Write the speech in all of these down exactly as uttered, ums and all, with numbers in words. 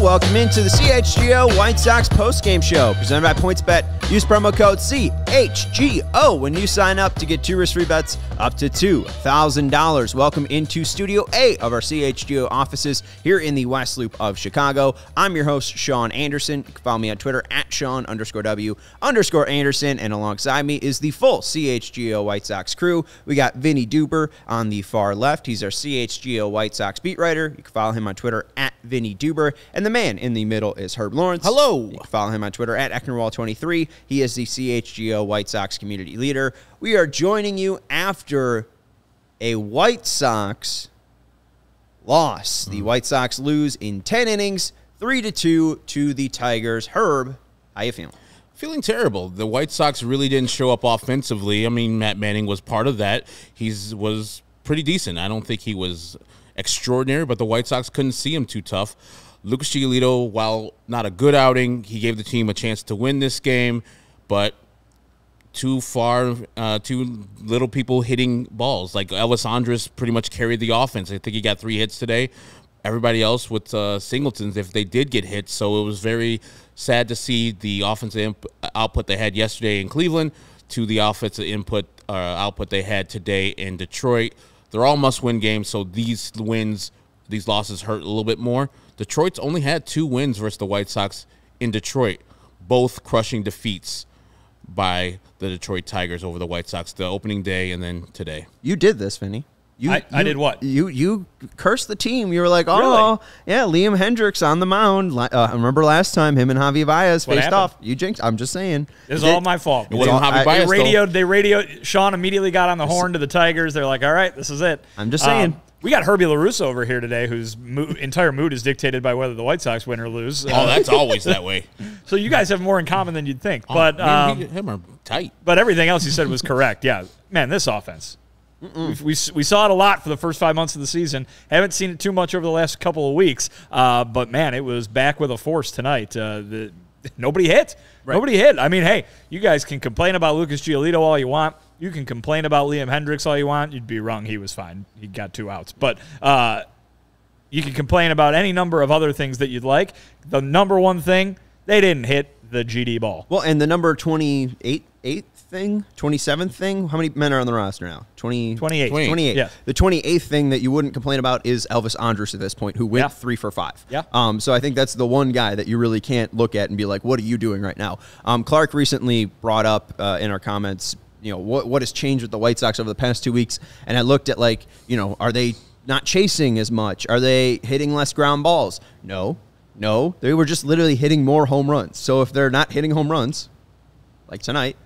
Welcome into the C H G O White Sox postgame show, presented by PointsBet. Use promo code C H G O when you sign up to get two risk-free bets up to two thousand dollars. Welcome into Studio A of our C H G O offices here in the West Loop of Chicago. I'm your host, Sean Anderson. You can follow me on Twitter at Sean underscore W underscore Anderson, and alongside me is the full C H G O White Sox crew. We got Vinny Duber on the far left. He's our C H G O White Sox beat writer. You can follow him on Twitter at Vinny Duber. And the man in the middle is Herb Lawrence. Hello. You can follow him on Twitter at Ecknerwall twenty-three. He is the C H G O White Sox community leader. We are joining you after a White Sox loss. Mm. The White Sox lose in ten innings, three to two to the Tigers. Herb, how you feeling? Feeling terrible. The White Sox really didn't show up offensively. I mean, Matt Manning was part of that. He was pretty decent. I don't think he was extraordinary, but the White Sox couldn't see him too tough. Lucas Giolito, while not a good outing, he gave the team a chance to win this game, but too far, uh, too little people hitting balls. Like Elvis Andrus pretty much carried the offense. I think he got three hits today. Everybody else with uh, singletons, if they did get hit, so it was very sad to see the offensive output they had yesterday in Cleveland to the offensive input uh, output they had today in Detroit. They're all must-win games, so these wins, these losses hurt a little bit more. Detroit's only had two wins versus the White Sox in Detroit, both crushing defeats by the Detroit Tigers over the White Sox, the opening day and then today. You did this, Vinny. You, I, you, I did what? You you cursed the team. You were like, oh, really? Yeah, Liam Hendriks on the mound. Uh, I remember last time him and Javi Baez what faced happened? Off. You jinxed. I'm just saying. It's all my fault. It wasn't Javi Baez, they radioed, they radioed. Sean immediately got on the horn to the Tigers. They're like, all right, this is it. I'm just saying. Um, We got Herbie LaRusso over here today, whose mood, entire mood is dictated by whether the White Sox win or lose. Oh, that's always that way. So you guys have more in common than you'd think. Oh, but man, um, he, him are tight. But everything else you said was correct. Yeah, man, this offense. Mm-mm. We we saw it a lot for the first five months of the season. Haven't seen it too much over the last couple of weeks. Uh, but man, it was back with a force tonight. Uh, the, nobody hit. Right. Nobody hit. I mean, hey, you guys can complain about Lucas Giolito all you want. You can complain about Liam Hendriks all you want. You'd be wrong. He was fine. He got two outs. But uh, you can complain about any number of other things that you'd like. The number one thing, they didn't hit the G D ball. Well, and the number twenty-eight, eighth thing, twenty-seventh thing, how many men are on the roster now? twenty, twenty-eight. twenty-eight. Yeah. The twenty-eighth thing that you wouldn't complain about is Elvis Andrus at this point, who went yeah. three for five. Yeah. Um, so I think that's the one guy that you really can't look at and be like, what are you doing right now? Um, Clark recently brought up uh, in our comments, you know, what what has changed with the White Sox over the past two weeks? And I looked at, like, you know, are they not chasing as much? Are they hitting less ground balls? No, no. They were just literally hitting more home runs. So if they're not hitting home runs, like tonight,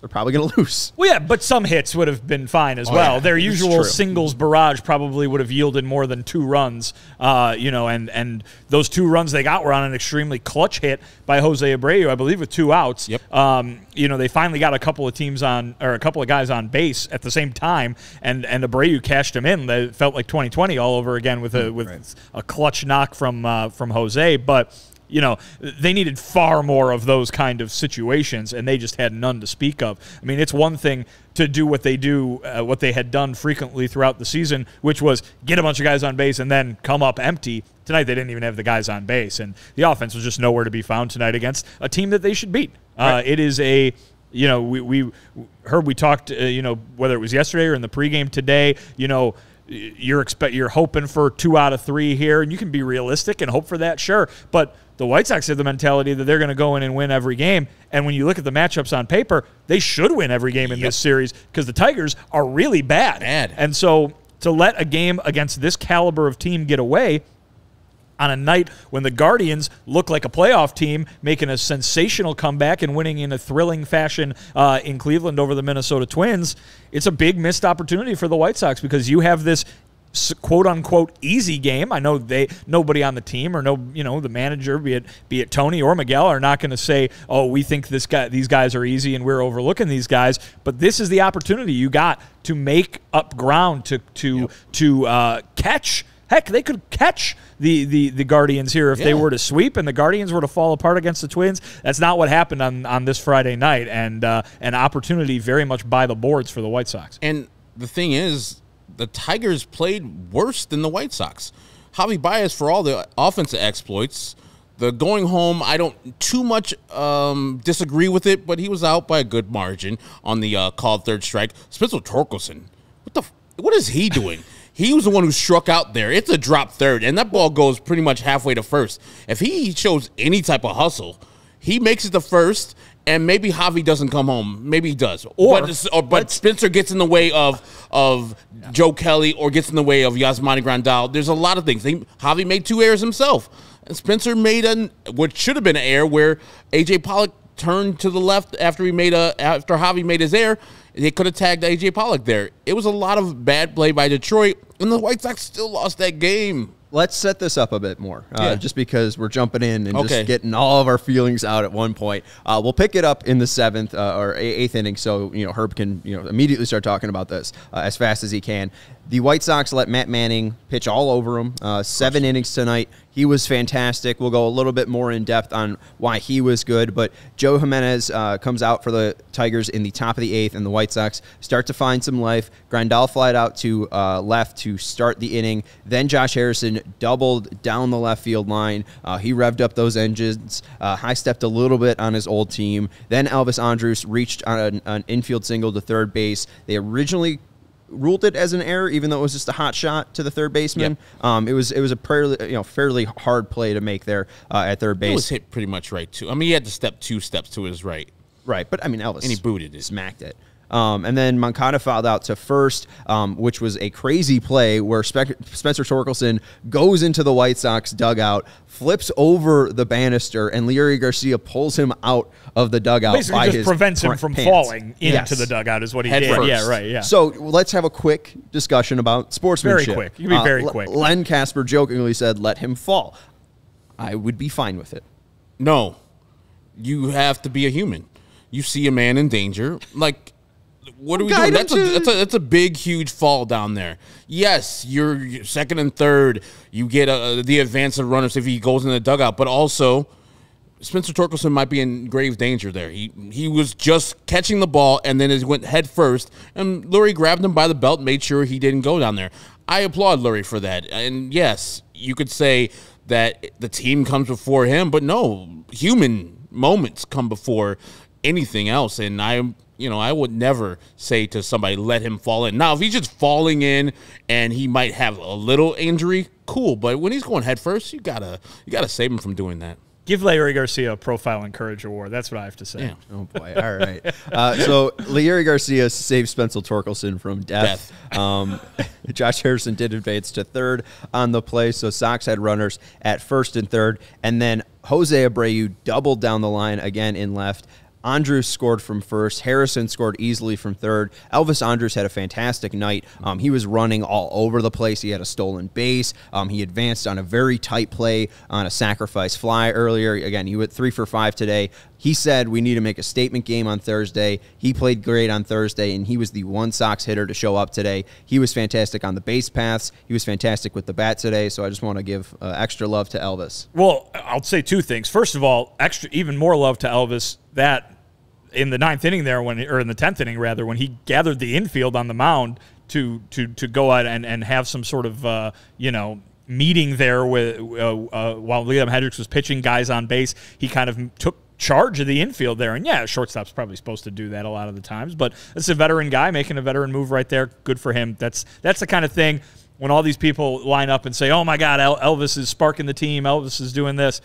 they're probably going to lose. Well, yeah, but some hits would have been fine as oh, well. Yeah, their usual singles barrage probably would have yielded more than two runs, uh, you know, and, and those two runs they got were on an extremely clutch hit by Jose Abreu, I believe, with two outs. Yep. Um, you know, they finally got a couple of teams on, or a couple of guys on base at the same time, and, and Abreu cashed them in. They felt like twenty twenty all over again with a, with right. a clutch knock from, uh, from Jose, but you know, they needed far more of those kind of situations, and they just had none to speak of. I mean, it's one thing to do what they do, uh, what they had done frequently throughout the season, which was get a bunch of guys on base and then come up empty. Tonight they didn't even have the guys on base, and the offense was just nowhere to be found tonight against a team that they should beat. Right. Uh, it is a, you know, we, we heard we talked, uh, you know, whether it was yesterday or in the pregame today, you know, You're expect you're hoping for two out of three here, and you can be realistic and hope for that, sure. But the White Sox have the mentality that they're going to go in and win every game. And when you look at the matchups on paper, they should win every game in yep. this series because the Tigers are really bad. bad. And so to let a game against this caliber of team get away on a night when the Guardians look like a playoff team, making a sensational comeback and winning in a thrilling fashion uh, in Cleveland over the Minnesota Twins, it's a big missed opportunity for the White Sox because you have this quote-unquote easy game. I know they nobody on the team or no, you know, the manager, be it be it Tony or Miguel, are not going to say, oh, we think this guy, these guys are easy and we're overlooking these guys. But this is the opportunity you got to make up ground, to to yep. to uh, catch. Heck, they could catch the, the, the Guardians here if yeah. they were to sweep and the Guardians were to fall apart against the Twins. That's not what happened on, on this Friday night, and uh, an opportunity very much by the boards for the White Sox. And the thing is, the Tigers played worse than the White Sox. Javi Baez, for all the offensive exploits, The going home, I don't too much um, disagree with it, but he was out by a good margin on the uh, called third strike. Spencer Torkelson, what the, what is he doing? He was the one who struck out there. It's a drop third, and that ball goes pretty much halfway to first. If he shows any type of hustle, he makes it to first, and maybe Javi doesn't come home. Maybe he does. Or But, or, but Spencer gets in the way of of yeah. Joe Kelly or gets in the way of Yasmani Grandal. There's a lot of things. He, Javi made two errors himself. And Spencer made an, what should have been an error where A J Pollock turned to the left after he made a after Javi made his error. They could have tagged A J Pollock there. It was a lot of bad play by Detroit, and the White Sox still lost that game. Let's set this up a bit more, uh, yeah. just because we're jumping in and okay. just getting all of our feelings out at one point. Uh, we'll pick it up in the seventh uh, or eighth inning, so you know Herb can you know immediately start talking about this uh, as fast as he can. The White Sox let Matt Manning pitch all over him. Uh, seven innings tonight. He was fantastic. We'll go a little bit more in depth on why he was good, but Joe Jimenez uh, comes out for the Tigers in the top of the eighth, and the White Sox start to find some life. Grandal flied out to uh, left to start the inning. Then Josh Harrison doubled down the left field line. Uh, he revved up those engines, uh, high-stepped a little bit on his old team. Then Elvis Andrus reached on an, an infield single to third base. They originally ruled it as an error, even though it was just a hot shot to the third baseman. Yep. Um, it was it was a fairly you know fairly hard play to make there uh, at third base. It was hit pretty much right too. I mean, he had to step two steps to his right. Right, but I mean Elvis and he booted it, smacked it. Um, and then Moncada fouled out to first, um, which was a crazy play where Spe Spencer Torkelson goes into the White Sox dugout, flips over the banister, and Leury García pulls him out of the dugout. Basically by just his prevents him from pants. falling into yes. the dugout is what he Head did. First. Yeah, right, yeah. So let's have a quick discussion about sportsmanship. Very quick. You can be very uh, quick. Len Casper jokingly said, let him fall. I would be fine with it. No. You have to be a human. You see a man in danger. Like... What are we doing? That's a, that's, a, that's a big, huge fall down there. Yes, you're second and third. You get a, the advance of runners if he goes in the dugout. But also, Spencer Torkelson might be in grave danger there. He he was just catching the ball, and then it went head first. And Leury grabbed him by the belt, made sure he didn't go down there. I applaud Leury for that. And, yes, you could say that the team comes before him. But, no, human moments come before anything else. And I'm... You know, I would never say to somebody, let him fall in. Now, if he's just falling in and he might have a little injury, cool. But when he's going head first, you gotta you gotta save him from doing that. Give Leury García a Profile and Courage Award. That's what I have to say. Yeah. Oh, boy. All right. Uh, so, Leury García saved Spencer Torkelson from death. death. Um, Josh Harrison did advance to third on the play, so Sox had runners at first and third. And then Jose Abreu doubled down the line again in left. Andrus scored from first. Harrison scored easily from third. Elvis Andrus had a fantastic night. Um, he was running all over the place. He had a stolen base. Um, he advanced on a very tight play on a sacrifice fly earlier. Again, he went three for five today. He said we need to make a statement game on Thursday. He played great on Thursday, and he was the one Sox hitter to show up today. He was fantastic on the base paths. He was fantastic with the bat today, so I just want to give uh, extra love to Elvis. Well, I'll say two things. First of all, extra, even more love to Elvis that in the ninth inning there, when or in the tenth inning rather, when he gathered the infield on the mound to to to go out and, and have some sort of, uh, you know, meeting there with uh, uh, while Liam Hendriks was pitching guys on base. He kind of took charge of the infield there, and yeah, shortstop's probably supposed to do that a lot of the times, but it's a veteran guy making a veteran move right there. Good for him. That's that's the kind of thing when all these people line up and say, oh my God, El Elvis is sparking the team, Elvis is doing this.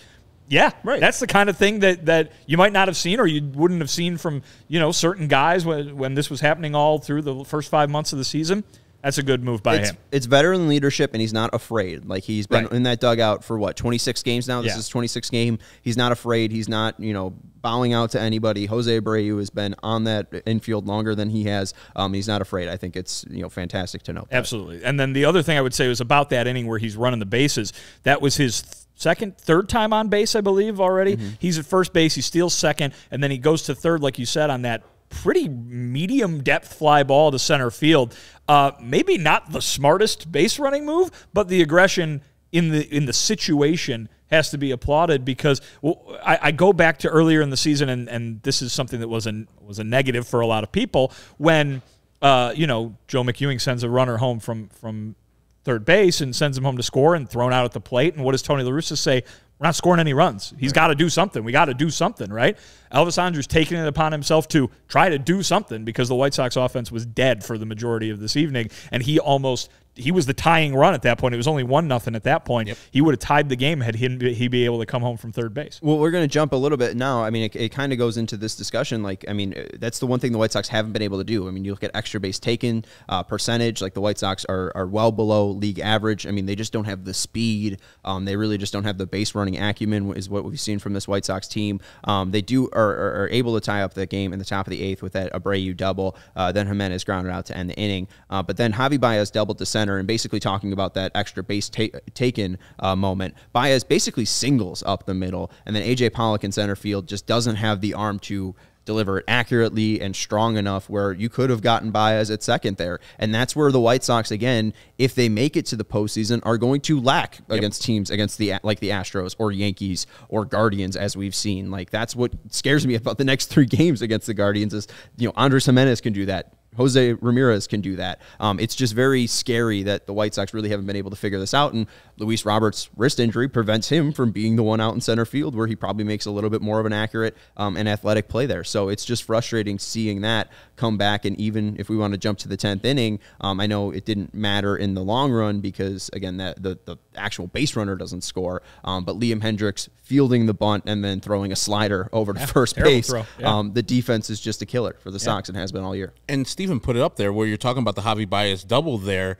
Yeah, right. That's the kind of thing that, that you might not have seen or you wouldn't have seen from, you know, certain guys when, when this was happening all through the first five months of the season. That's a good move by it's, him. It's veteran leadership, and he's not afraid. Like, he's been right. in that dugout for, what, twenty-six games now? This yeah. is twenty-sixth game. He's not afraid. He's not, you know, bowing out to anybody. Jose Abreu has been on that infield longer than he has. Um, he's not afraid. I think it's, you know, fantastic to know. Absolutely. That. And then the other thing I would say was about that inning where he's running the bases. That was his th second, third time on base, I believe, already. Mm-hmm. He's at first base. He steals second, and then he goes to third, like you said, on that pretty medium depth fly ball to center field. Uh, maybe not the smartest base running move, but the aggression in the in the situation has to be applauded because well, I, I go back to earlier in the season, and, and this is something that was a, was a negative for a lot of people when uh, you know Joe McEwing sends a runner home from from third base and sends him home to score and thrown out at the plate. And what does Tony La Russa say? We're not scoring any runs. He's right. got to do something. We got to do something, right? Elvis Andrus taking it upon himself to try to do something because the White Sox offense was dead for the majority of this evening, and he almost – he was the tying run at that point. It was only one nothing at that point. Yep. He would have tied the game had he be, he be able to come home from third base. Well, we're going to jump a little bit now. I mean, it, it kind of goes into this discussion. Like, I mean, that's the one thing the White Sox haven't been able to do. I mean, you look at extra base taken uh, percentage. Like the White Sox are are well below league average. I mean, they just don't have the speed. Um, they really just don't have the base running acumen. Is what we've seen from this White Sox team. Um, they do are, are, are able to tie up the game in the top of the eighth with that Abreu double. Uh, then Jimenez grounded out to end the inning. Uh, but then Javi Baez doubled to center. And basically talking about that extra base ta taken uh, moment. Baez basically singles up the middle, and then A J Pollock in center field just doesn't have the arm to deliver it accurately and strong enough where you could have gotten Baez at second there. And that's where the White Sox, again, if they make it to the postseason, are going to lack yep. against teams against the like the Astros or Yankees or Guardians, as we've seen. Like, that's what scares me about the next three games against the Guardians is, you know, Andrés Giménez can do that. Jose Ramirez can do that. Um, it's just very scary that the White Sox really haven't been able to figure this out, and Luis Roberts' wrist injury prevents him from being the one out in center field where he probably makes a little bit more of an accurate um, and athletic play there. So it's just frustrating seeing that come back, and even if we want to jump to the tenth inning, um, I know it didn't matter in the long run because, again, that the, the actual base runner doesn't score, um, but Liam Hendriks fielding the bunt and then throwing a slider over to yeah, first base. Yeah. Um, the defense is just a killer for the yeah. Sox and has been all year. And Steve even put it up there where you're talking about the Javi Baez double there.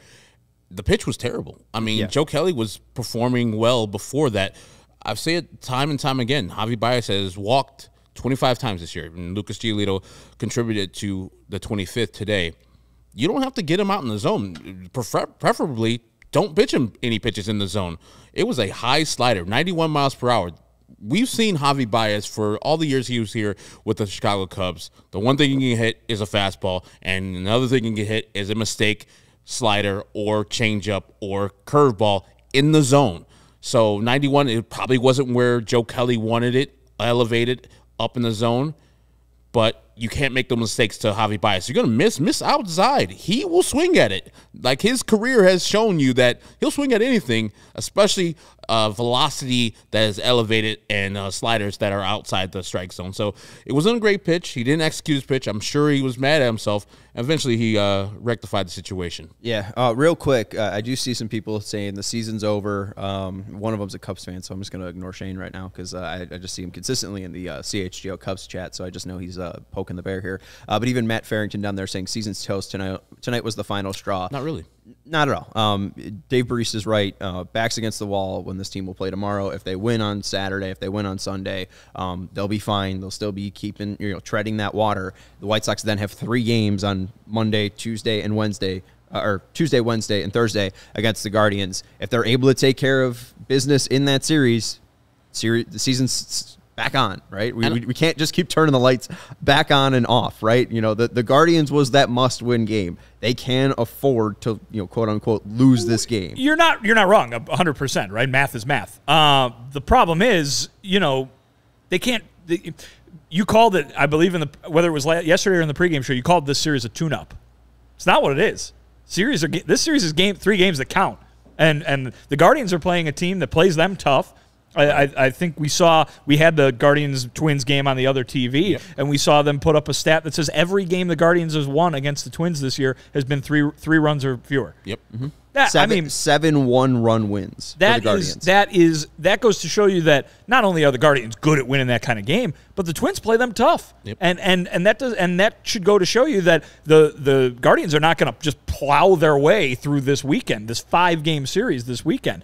The pitch was terrible. I mean, yeah. Joe Kelly was performing well before that. I've said it time and time again. Javi Baez has walked twenty-five times this year, and Lucas Giolito contributed to the twenty-fifth today. You don't have to get him out in the zone. Prefer preferably, don't pitch him any pitches in the zone. It was a high slider, ninety-one miles per hour. We've seen Javi Baez for all the years he was here with the Chicago Cubs. The one thing he can hit is a fastball, and another thing he can hit is a mistake slider or changeup or curveball in the zone. So ninety-one, it probably wasn't where Joe Kelly wanted it, elevated up in the zone, but you can't make those mistakes to Javi Baez. You're going to miss, miss outside. He will swing at it. Like, his career has shown you that he'll swing at anything, especially uh, velocity that is elevated and uh, sliders that are outside the strike zone. So it wasn't a great pitch. He didn't execute his pitch. I'm sure he was mad at himself. Eventually, he uh, rectified the situation. Yeah, uh, real quick, uh, I do see some people saying the season's over. Um, one of them's a Cubs fan, so I'm just going to ignore Shane right now because uh, I, I just see him consistently in the uh, C H G O Cubs chat, so I just know he's uh, poking the bear here. Uh, but even Matt Farrington down there saying season's toast, tonight Tonight was the final straw. Not really. Not at all. Um, Dave Baris is right. Uh, backs against the wall when this team will play tomorrow. If they win on Saturday, if they win on Sunday, um, they'll be fine. They'll still be keeping, you know, treading that water. The White Sox then have three games on Monday, Tuesday, and Wednesday, uh, or Tuesday, Wednesday, and Thursday against the Guardians. If they're able to take care of business in that series, series the season's back on, right? We, we, we can't just keep turning the lights back on and off, right? You know, the, the Guardians was that must-win game. They can afford to, you know, quote-unquote, lose this game. You're not, you're not wrong, one hundred percent, right? Math is math. Uh, the problem is, you know, they can't they, – you called it, I believe, in the whether it was yesterday or in the pregame show, you called this series a tune-up. It's not what it is. Series are, this series is game three games that count, and, and the Guardians are playing a team that plays them tough. I, I think we saw we had the Guardians-Twins game on the other T V, yeah. and we saw them put up a stat that says every game the Guardians has won against the Twins this year has been three three runs or fewer. Yep. Mm-hmm. That, seven, I mean, seven one-run wins that for the Guardians. Is, that, is, that goes to show you that not only are the Guardians good at winning that kind of game, but the Twins play them tough. Yep. And, and, and, that does, and that should go to show you that the, the Guardians are not going to just plow their way through this weekend, this five-game series this weekend.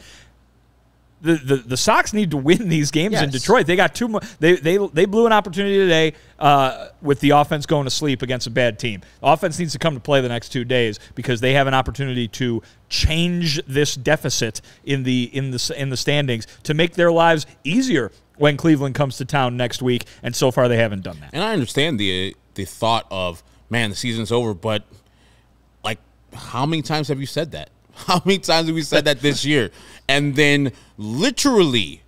The, the the Sox need to win these games yes. in Detroit. They got two. They they they blew an opportunity today uh, with the offense going to sleep against a bad team. The offense needs to come to play the next two days because they have an opportunity to change this deficit in the in the in the standings to make their lives easier when Cleveland comes to town next week. And so far, they haven't done that. And I understand the the thought of, man, the season's over, but like, how many times have you said that? How many times have we said that this year? And then literally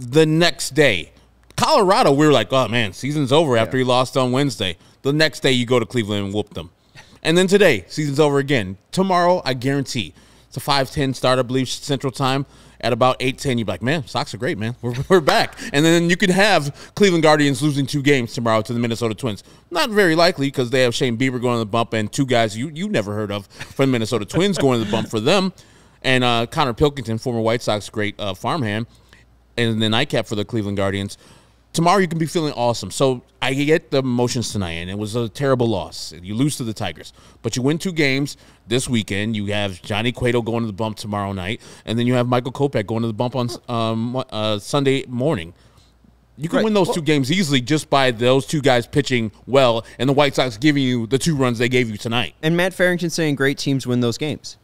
the next day, Colorado, we were like, oh, man, season's over after yeah. he lost on Wednesday. The next day you go to Cleveland and whoop them. And then today, season's over again. Tomorrow, I guarantee. It's a five ten start, I believe, Central Time. At about eight ten, you'd be like, man, Sox are great, man. We're, we're back. And then you could have Cleveland Guardians losing two games tomorrow to the Minnesota Twins. Not very likely because they have Shane Bieber going on the bump and two guys you, you never heard of from the Minnesota Twins going on the bump for them. And uh, Connor Pilkington, former White Sox great uh, farmhand, and the nightcap for the Cleveland Guardians. Tomorrow you can be feeling awesome. So I get the emotions tonight, and it was a terrible loss. You lose to the Tigers. But you win two games this weekend. You have Johnny Cueto going to the bump tomorrow night, and then you have Michael Kopech going to the bump on um, uh, Sunday morning. You can right. win those two games easily just by those two guys pitching well and the White Sox giving you the two runs they gave you tonight. And Matt Farrington saying great teams win those games.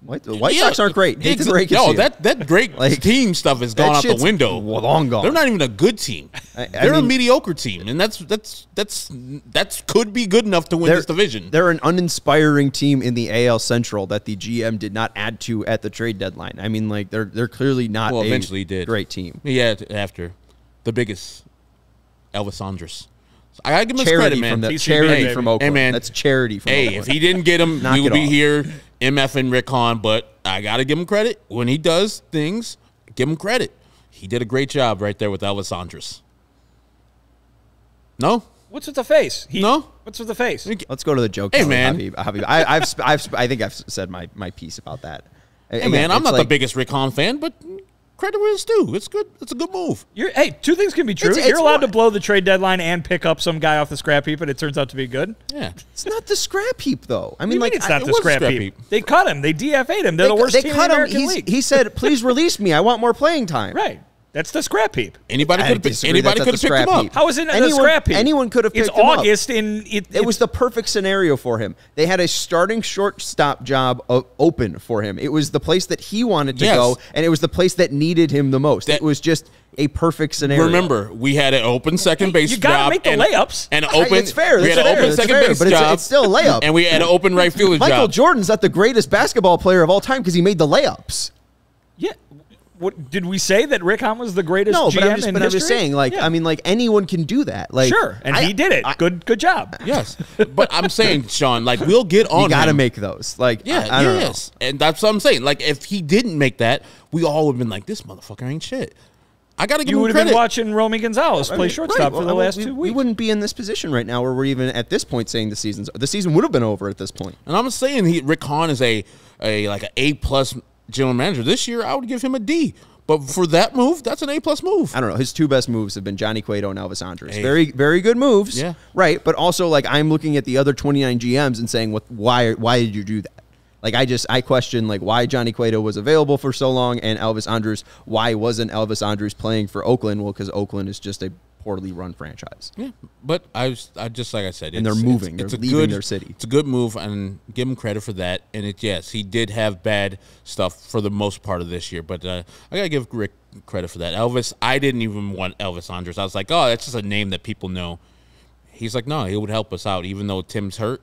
White, the White yeah, Sox aren't great. Hate to break it no, to that that great like, team stuff has gone out the window. Long gone. They're not even a good team. I, I they're mean, a mediocre team, and that's that's that's that's could be good enough to win this division. They're an uninspiring team in the A L Central that the G M did not add to at the trade deadline. I mean, like they're they're clearly not well, a eventually did. great team. Yeah, after the biggest Elvis Andrus. I gotta give him charity his credit, man. From the, charity hey, from Oakland. Hey, man. That's charity from hey, Oakland. Hey, if he didn't get him, we would be all. here MFing Rick Hahn, but I gotta give him credit. When he does things, give him credit. He did a great job right there with Elvis Andrus. No? What's with the face? He, no? What's with the face? Let's go to the joke. Hey, man. Javi, Javi, I, I've, I've, I think I've said my, my piece about that. Hey, Again, man, I'm not like, the biggest Rick Hahn fan, but... credit where it's due. It's good. It's a good move. You're, hey, two things can be true. It's, it's You're allowed what? to blow the trade deadline and pick up some guy off the scrap heap, and it turns out to be good. Yeah, it's not the scrap heap though. I mean, like mean it's not I, the it scrap, scrap heap. heap. They cut him. They D F A'd him. They're they, the worst they team cut in the American him. League. He said, "Please release me. I want more playing time." Right. That's the scrap heap. Anybody could have picked him up. How is it not the scrap heap? Anyone could have picked him up. It's August. It was the perfect scenario for him. They had a starting shortstop job open for him. It was the place that he wanted to go, and it was the place that needed him the most. It was just a perfect scenario. Remember, we had an open second base job. You got to make the layups. And open. It's fair. We had an open second base job. It's still a layup. And we had an open right fielder job. Michael Jordan's not the greatest basketball player of all time because he made the layups. Yeah. What, did we say that Rick Hahn was the greatest no, G M but I'm just, in but history? I'm just saying, like, yeah. I mean, like, anyone can do that. Like, sure, and I, he did it. I, good good job. Yes. But I'm saying, Sean, like, we'll get on You got to make those. Like, yeah, I, I don't yes. know. And that's what I'm saying. Like, if he didn't make that, we all would have been like, this motherfucker ain't shit. I got to give you him credit. You would have been watching Romy Gonzalez I mean, play shortstop right. for the well, last we, two weeks. We wouldn't be in this position right now where we're even at this point saying the season's – the season would have been over at this point. And I'm saying he, Rick Hahn is a, a like, an A-plus – general manager. This year, I would give him a D. But for that move, that's an A-plus move. I don't know. His two best moves have been Johnny Cueto and Elvis Andrus. Hey. Very, very good moves. Yeah. Right. But also, like, I'm looking at the other twenty-nine G Ms and saying, what, why, why did you do that? Like, I just, I question, like, why Johnny Cueto was available for so long and Elvis Andrus, why wasn't Elvis Andrus playing for Oakland? Well, because Oakland is just a poorly run franchise. Yeah. But I, was, I just, like I said, and it's, they're moving. It's, they're it's leaving good, their city. It's a good move, and give him credit for that. And it, yes, he did have bad stuff for the most part of this year, but uh, I got to give Rick credit for that. Elvis, I didn't even want Elvis Andrus. I was like, oh, that's just a name that people know. He's like, no, it would help us out, even though Tim's hurt.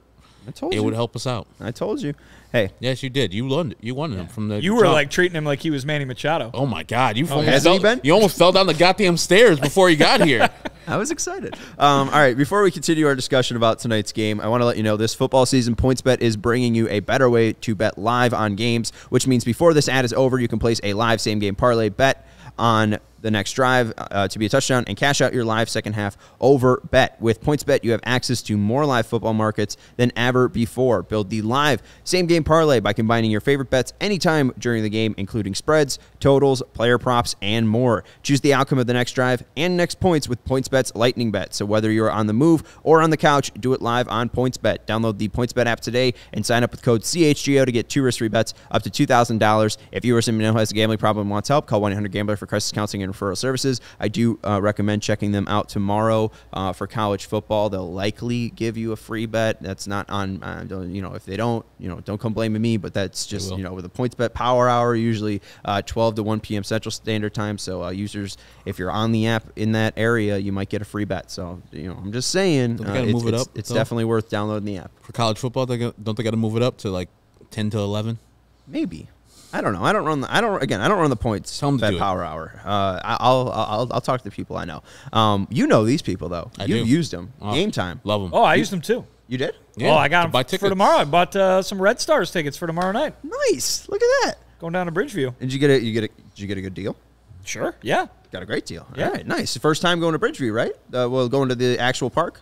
I told it you. It would help us out. I told you. Hey. Yes, you did. You learned. You wanted yeah. him from the. You were top. like treating him like he was Manny Machado. Oh my God! You oh, almost fell, been? You almost fell down the goddamn stairs before you got here. I was excited. Um, all right. Before we continue our discussion about tonight's game, I want to let you know this football season, PointsBet is bringing you a better way to bet live on games, which means before this ad is over, you can place a live same game parlay bet on the next drive uh, to be a touchdown and cash out your live second half over bet. With PointsBet, you have access to more live football markets than ever before. Build the live same game parlay by combining your favorite bets anytime during the game, including spreads, totals, player props, and more. Choose the outcome of the next drive and next points with PointsBet's lightning bet. So whether you're on the move or on the couch, do it live on PointsBet. Download the PointsBet app today and sign up with code C H G O to get two risk-free bets up to two thousand dollars. If you or someone who has a gambling problem and wants help, call one eight hundred gambler for crisis counseling and referral services. I do uh, recommend checking them out tomorrow uh, for college football. They'll likely give you a free bet. That's not on, uh, you know, if they don't, you know, don't come blaming me, but that's just, you know, with a PointsBet power hour, usually uh, twelve to one P M Central Standard Time. So uh, users, if you're on the app in that area, you might get a free bet. So, you know, I'm just saying, uh, it's, move it it's, up, it's definitely worth downloading the app. For college football, they got, don't they got to move it up to like ten to eleven? Maybe. I don't know. I don't run the. I don't again. I don't run the points. Tell them to do it. Power hour. Uh, I'll, I'll I'll I'll talk to the people I know. Um, you know these people though. I you do. used them. Oh, Game Time. Love them. Oh, I you, used them too. You did? Yeah, oh, I got them for tomorrow. I bought uh, some Red Stars tickets for tomorrow night. Nice. Look at that. Going down to Bridgeview. Did you get a you get a did you get a good deal? Sure. Yeah. Got a great deal. All yeah. Right, nice. First time going to Bridgeview, right? Uh, well, going to the actual park.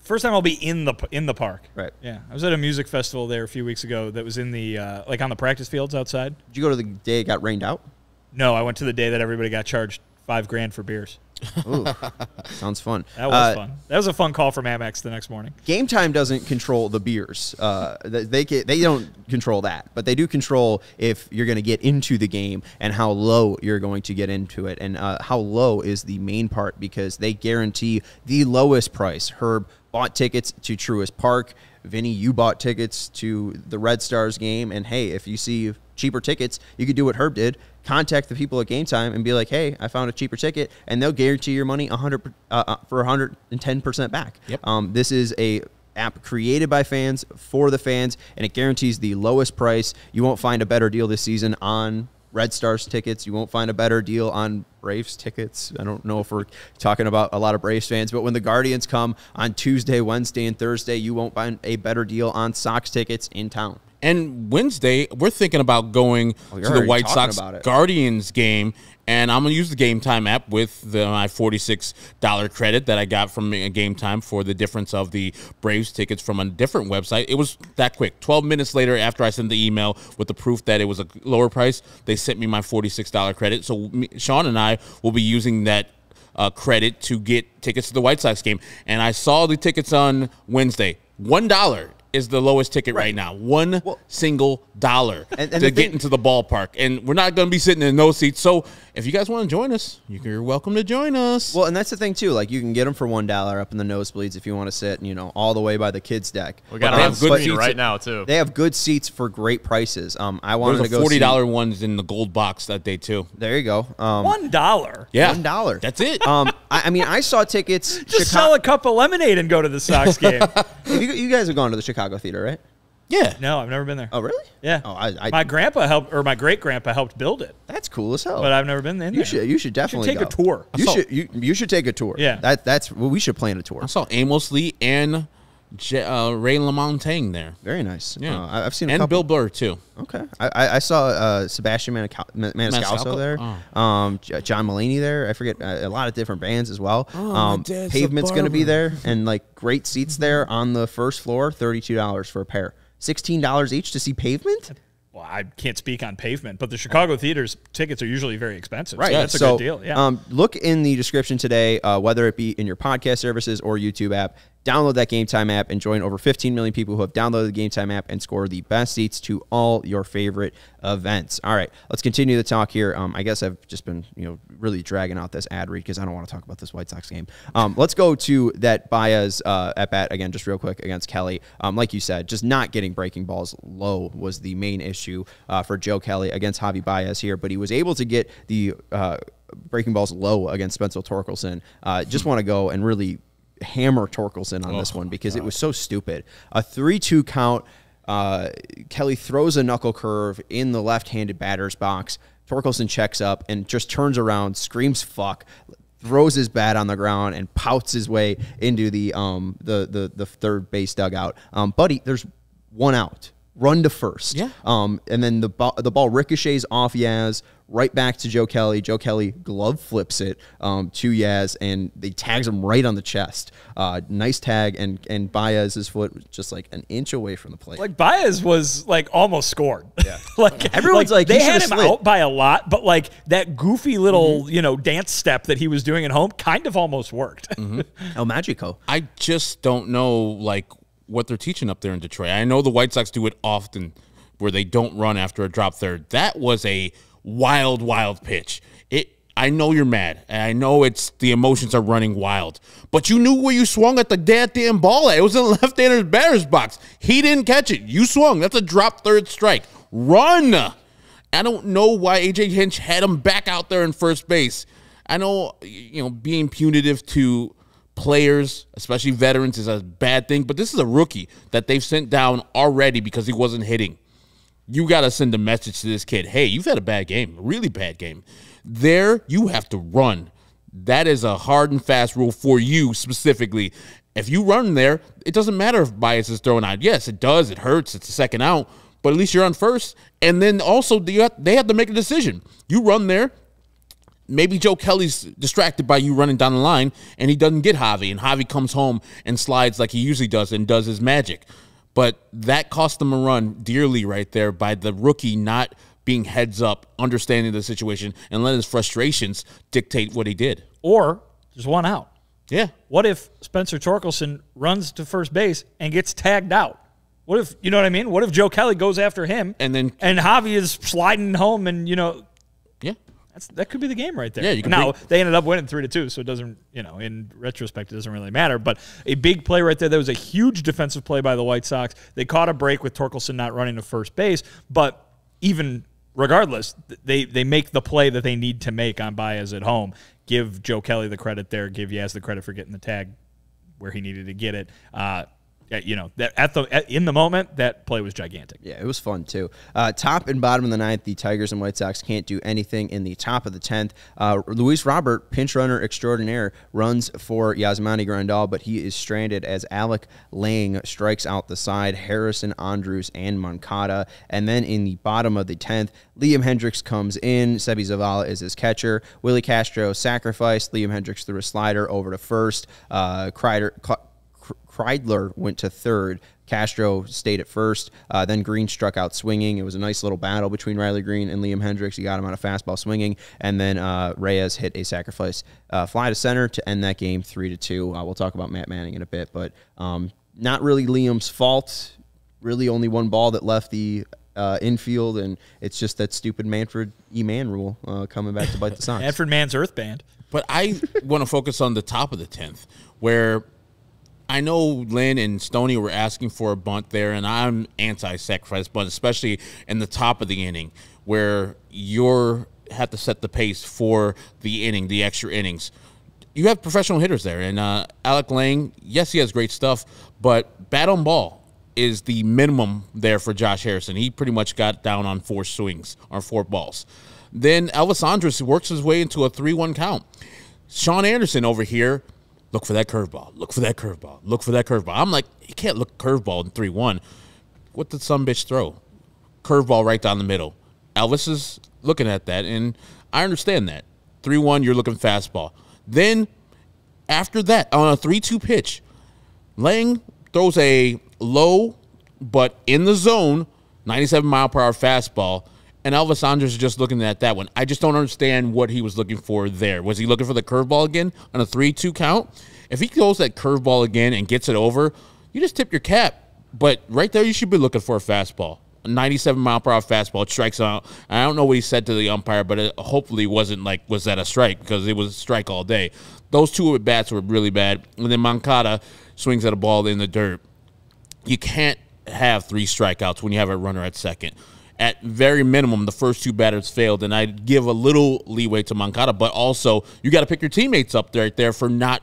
First time I'll be in the in the park. Right. Yeah. I was at a music festival there a few weeks ago that was in the uh, like on the practice fields outside. Did you go to the day it got rained out? No, I went to the day that everybody got charged five grand for beers. Ooh, sounds fun. That was uh, fun. That was a fun call from Amex the next morning. Game Time doesn't control the beers. Uh, they they, can, they don't control that, but they do control if you're going to get into the game and how low you're going to get into it, and uh, how low is the main part, because they guarantee the lowest price. Herb bought tickets to Truist Park. Vinny, you bought tickets to the Red Stars game, and hey, if you see cheaper tickets, you could do what Herb did. Contact the people at Game Time and be like, hey, I found a cheaper ticket, and they'll guarantee your money one hundred, uh, for one hundred ten percent back. Yep. Um, this is a app created by fans for the fans, and it guarantees the lowest price. You won't find a better deal this season on Red Stars tickets. You won't find a better deal on Braves tickets. I don't know if we're talking about a lot of Braves fans, but when the Guardians come on Tuesday, Wednesday, and Thursday, you won't find a better deal on Sox tickets in town. And Wednesday, we're thinking about going oh, to the White Sox Guardians game, and I'm going to use the Game Time app with the, my forty-six dollar credit that I got from Game Time for the difference of the Braves tickets from a different website. It was that quick. twelve minutes later, after I sent the email with the proof that it was a lower price, they sent me my forty-six dollar credit. So me, Sean and I will be using that uh, credit to get tickets to the White Sox game. And I saw the tickets on Wednesday, one dollar. Is the lowest ticket right, right now. One well, single dollar and, and to get into the ballpark. And we're not going to be sitting in no seats. So if you guys want to join us, you're welcome to join us. Well, and that's the thing, too. Like, you can get them for one dollar up in the nosebleeds if you want to sit, you know, all the way by the kids' deck. We got um, good seats right now, too. They have good seats for great prices. Um, I wanted There's to go forty dollar ones in the gold box that day, too. There you go. Um, one dollar? Yeah. one dollar. That's it. Um, I, I mean, I saw tickets. Just Chicago sell a cup of lemonade and go to the Sox game. you, you guys have gone to the Chicago Theater, right? Yeah. No, I've never been there. Oh, really? Yeah. Oh, I, I, my grandpa helped, or my great grandpa helped build it. That's cool as hell. But I've never been there. You should, you should definitely you should take go. a tour. You should, you, you should take a tour. Yeah. That, that's well, we should plan a tour. I saw Amos Lee and Je, uh, Ray LaMontagne there. Very nice. Yeah, uh, I've seen a and couple. Bill Burr too. Okay, I, I, I saw uh, Sebastian Maniscalco, Maniscalco there, oh. um, John Mulaney there. I forget uh, a lot of different bands as well. Oh, um, Pavement's going to be there, and like great seats there on the first floor. Thirty-two dollars for a pair, sixteen dollars each to see Pavement. Well, I can't speak on Pavement, but the Chicago Theater's tickets are usually very expensive. Right. So that's so, a good deal. Yeah. Um, look in the description today, uh, whether it be in your podcast services or YouTube app. Download that Game Time app and join over fifteen million people who have downloaded the Game Time app and score the best seats to all your favorite events. All right, let's continue the talk here. Um, I guess I've just been, you know, really dragging out this ad read because I don't want to talk about this White Sox game. Um, let's go to that Baez uh, at bat again, just real quick against Kelly. Um, like you said, just not getting breaking balls low was the main issue uh, for Joe Kelly against Javi Baez here, but he was able to get the uh, breaking balls low against Spencer Torkelson. Uh, just want to go and really hammer Torkelson on oh, this one because God. It was so stupid. A three two count, uh, Kelly throws a knuckle curve in the left-handed batter's box. Torkelson checks up and just turns around, screams fuck, throws his bat on the ground, and pouts his way into the um the the, the third base dugout. Um, buddy, there's one out. Run to first. Yeah. Um, and then the, the ball ricochets off Yaz, right back to Joe Kelly. Joe Kelly glove flips it um, to Yaz, and they tags him right on the chest. Uh, nice tag, and and Baez's foot was just like an inch away from the plate. Like, Baez was, like, almost scored. Yeah. like, everyone's like, like they had him slid. out by a lot, but, like, that goofy little, mm-hmm. you know, dance step that he was doing at home kind of almost worked. Mm-hmm. El Magico. I just don't know, like, what they're teaching up there in Detroit. I know the White Sox do it often where they don't run after a drop third. That was a wild, wild pitch. It. I know you're mad, and I know it's the emotions are running wild, but you knew where you swung at the goddamn ball at. It was in the left-hander's batter's box. He didn't catch it. You swung. That's a drop third strike. Run! I don't know why A J Hinch had him back out there in first base. I know, you know, being punitive to players, especially veterans, is a bad thing, but this is a rookie that they've sent down already because he wasn't hitting. You got to send a message to this kid. Hey, you've had a bad game, a really bad game. There, you have to run. That is a hard and fast rule for you specifically. If you run there, it doesn't matter if Baez is throwing out. Yes, it does. It hurts. It's a second out, but at least you're on first. And then also they have, they have to make a decision. You run there. Maybe Joe Kelly's distracted by you running down the line, and he doesn't get Javi, and Javi comes home and slides like he usually does and does his magic. But that cost them a run dearly right there by the rookie not being heads up, understanding the situation, and letting his frustrations dictate what he did. Or there's one out. Yeah. What if Spencer Torkelson runs to first base and gets tagged out? What if, you know what I mean? What if Joe Kelly goes after him, and then and Javi is sliding home and, you know, yeah. That's, that could be the game right there. Yeah, you can now, they ended up winning three to two, so it doesn't, you know, in retrospect, it doesn't really matter. But a big play right there. That was a huge defensive play by the White Sox. They caught a break with Torkelson not running to first base. But even regardless, they, they make the play that they need to make on Baez at home. Give Joe Kelly the credit there. Give Yaz the credit for getting the tag where he needed to get it. Uh, you know, that at the at, in the moment, that play was gigantic. Yeah, it was fun, too. Uh, top and bottom of the ninth, the Tigers and White Sox can't do anything in the top of the tenth. Uh, Luis Robert, pinch runner extraordinaire, runs for Yasmani Grandal, but he is stranded as Alex Lange strikes out the side, Harrison, Andrus, and Moncada. And then in the bottom of the tenth, Liam Hendriks comes in. Sebi Zavala is his catcher. Willie Castro sacrificed. Liam Hendriks threw a slider over to first. Uh, Kreider... Kreidler went to third. Castro stayed at first. Uh, then Green struck out swinging. It was a nice little battle between Riley Green and Liam Hendriks. He got him on a fastball swinging. And then uh, Reyes hit a sacrifice uh, fly to center to end that game three to two. Uh, we'll talk about Matt Manning in a bit. But um, not really Liam's fault. Really only one ball that left the uh, infield. And it's just that stupid Manfred E-Man rule uh, coming back to bite the Sox. Manfred Mann's Earth Band. But I want to focus on the top of the tenth where – I know Lynn and Stoney were asking for a bunt there, and I'm anti-sacrifice bunt, especially in the top of the inning where you have to set the pace for the inning, the extra innings. You have professional hitters there, and uh, Alex Lange, yes, he has great stuff, but bat on ball is the minimum there for Josh Harrison. He pretty much got down on four swings or four balls. Then Elvis Andrus works his way into a three one count. Sean Anderson over here, look for that curveball. Look for that curveball. Look for that curveball. I'm like, you can't look curveball in three one. What did some bitch throw? Curveball right down the middle. Elvis is looking at that, and I understand that. three one, you're looking fastball. Then after that, on a three two pitch, Lange throws a low but in the zone ninety-seven mile per hour fastball. And Elvis Andrus is just looking at that one. I just don't understand what he was looking for there. Was he looking for the curveball again on a three two count? If he throws that curveball again and gets it over, you just tip your cap. But right there, you should be looking for a fastball. A ninety-seven mile per hour fastball. It strikes out. I don't know what he said to the umpire, but it hopefully wasn't like, was that a strike? Because it was a strike all day. Those two at-bats were really bad. And then Moncada swings at a ball in the dirt. You can't have three strikeouts when you have a runner at second. At very minimum, the first two batters failed, and I'd give a little leeway to Moncada, but also you got to pick your teammates up right there for not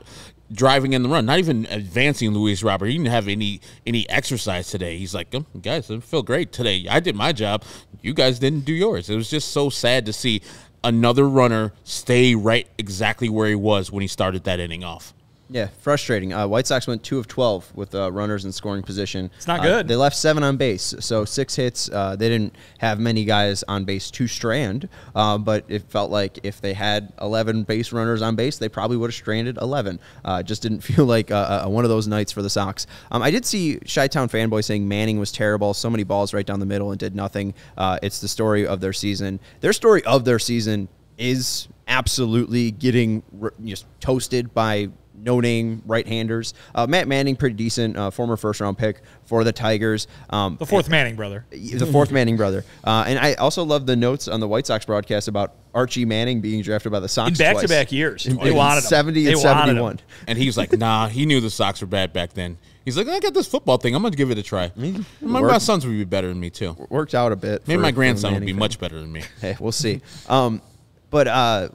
driving in the run, not even advancing Luis Robert. He didn't have any any exercise today. He's like, oh, guys, I feel great today. I did my job. You guys didn't do yours. It was just so sad to see another runner stay right exactly where he was when he started that inning off. Yeah, frustrating. Uh, White Sox went two of twelve with uh, runners in scoring position. It's not good. Uh, they left seven on base, so six hits. Uh, they didn't have many guys on base to strand, uh, but it felt like if they had eleven base runners on base, they probably would have stranded eleven. Uh, just didn't feel like uh, uh, one of those nights for the Sox. Um, I did see Chi-Town fanboy saying Manning was terrible, so many balls right down the middle and did nothing. Uh, it's the story of their season. Their story of their season is absolutely getting just toasted by – no-name right-handers. Uh, Matt Manning, pretty decent, uh, former first-round pick for the Tigers. Um, the fourth and, Manning brother. The fourth Manning brother. Uh, and I also love the notes on the White Sox broadcast about Archie Manning being drafted by the Sox in back-to-back -back years. In, they in wanted seventy him. and they seventy-one. Him. And he's like, nah, he knew the Sox were bad back then. He's like, I got this football thing. I'm going to give it a try. My, my sons would be better than me, too. Worked out a bit. Maybe for, my grandson would be much better than me. Hey, we'll see. Um, but uh,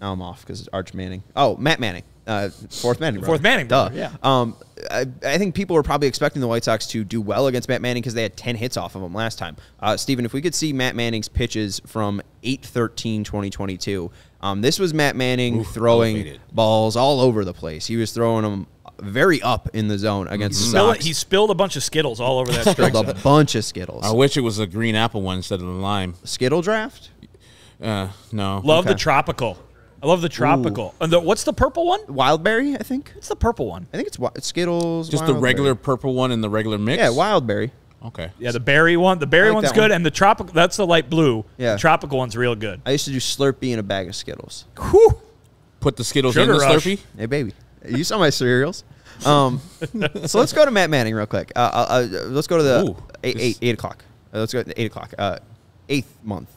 now I'm off because it's Arch Manning. Oh, Matt Manning. Uh, fourth Manning. Brother. Fourth Manning. Brother, Duh. Yeah. Um, I, I think people were probably expecting the White Sox to do well against Matt Manning because they had ten hits off of him last time. Uh, Steven, if we could see Matt Manning's pitches from eight thirteen twenty twenty-two, um, this was Matt Manning Oof, throwing elevated. balls all over the place. He was throwing them very up in the zone against mm-hmm. the Sox. He spilled a bunch of Skittles all over that strike zone. A bunch of Skittles. I wish it was a green apple one instead of the lime. Skittle draft? Uh, no. Love okay. the tropical. I love the tropical. And the, what's the purple one? Wildberry, I think. It's the purple one. I think it's, it's Skittles. Just Wildberry. The regular purple one in the regular mix? Yeah, Wildberry. Okay. Yeah, the berry one. The berry like one's good, one. And the tropical, that's the light blue. Yeah. The tropical one's real good. I used to do Slurpee in a bag of Skittles. Whew. Put the Skittles Sugar in the rush. Slurpee? Hey, baby. You saw my cereals. Um, so let's go to Matt Manning real quick. Uh, uh, uh, let's go to the Ooh, eight, eight, eight o'clock. Uh, let's go to eight o'clock. Uh, eighth month.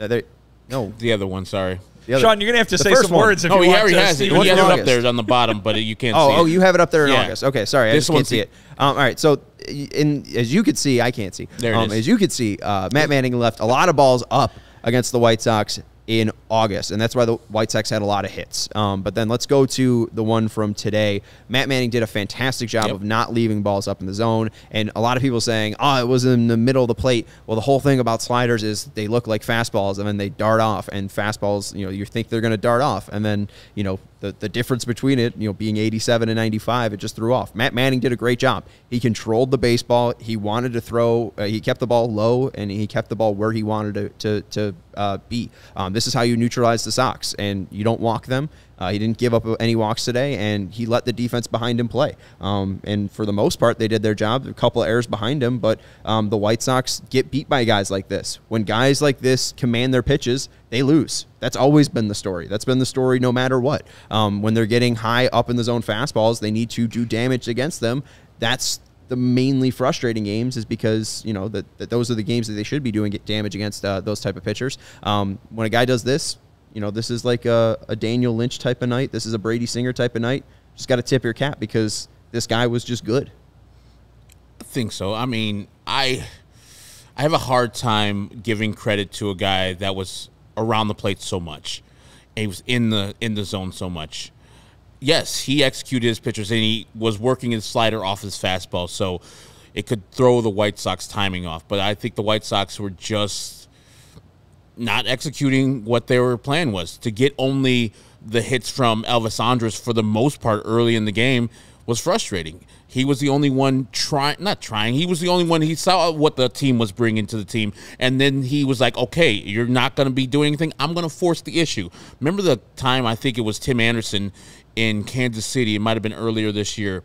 Uh, there, no. The other one, sorry. Other, Sean, you're going to have to say some one. words if oh, you he want to. Has it. He has it August. Up there on the bottom, but you can't oh, see it. Oh, you have it up there in yeah. August. Okay, sorry. I this just can't see it. Um, all right, so in, as you could see, I can't see. There um, it is. As you could see, uh, Matt Manning left a lot of balls up against the White Sox in August, and that's why the White Sox had a lot of hits. Um, but then let's go to the one from today. Matt Manning did a fantastic job yep. of not leaving balls up in the zone, and a lot of people saying, oh, it was in the middle of the plate. Well, the whole thing about sliders is they look like fastballs, and then they dart off, and fastballs, you know, you think they're going to dart off, and then, you know, the, the difference between it, you know, being eighty-seven and ninety-five, it just threw off. Matt Manning did a great job. He controlled the baseball. He wanted to throw. Uh, he kept the ball low, and he kept the ball where he wanted to to, to uh, be. Um, this is how you neutralize the Sox, and you don't walk them. Uh, he didn't give up any walks today, and he let the defense behind him play. Um, and for the most part, they did their job. A couple of errors behind him, but um, the White Sox get beat by guys like this. When guys like this command their pitches, they lose. That's always been the story. That's been the story no matter what. Um, when they're getting high up in the zone fastballs, they need to do damage against them. That's the mainly frustrating games is because, you know, that, that those are the games that they should be doing get damage against uh, those type of pitchers. Um, when a guy does this, you know, this is like a, a Daniel Lynch type of night. This is a Brady Singer type of night. Just got to tip your cap because this guy was just good. I think so. I mean, I I have a hard time giving credit to a guy that was around the plate so much. And he was in the in the zone so much. Yes, he executed his pitches, and he was working his slider off his fastball, so it could throw the White Sox timing off. But I think the White Sox were just not executing what their plan was. To get only the hits from Elvis Andrus for the most part early in the game was frustrating. He was the only one trying, not trying, he was the only one, he saw what the team was bringing to the team, and then he was like, okay, you're not going to be doing anything, I'm going to force the issue. Remember the time, I think it was Tim Anderson in Kansas City, it might have been earlier this year,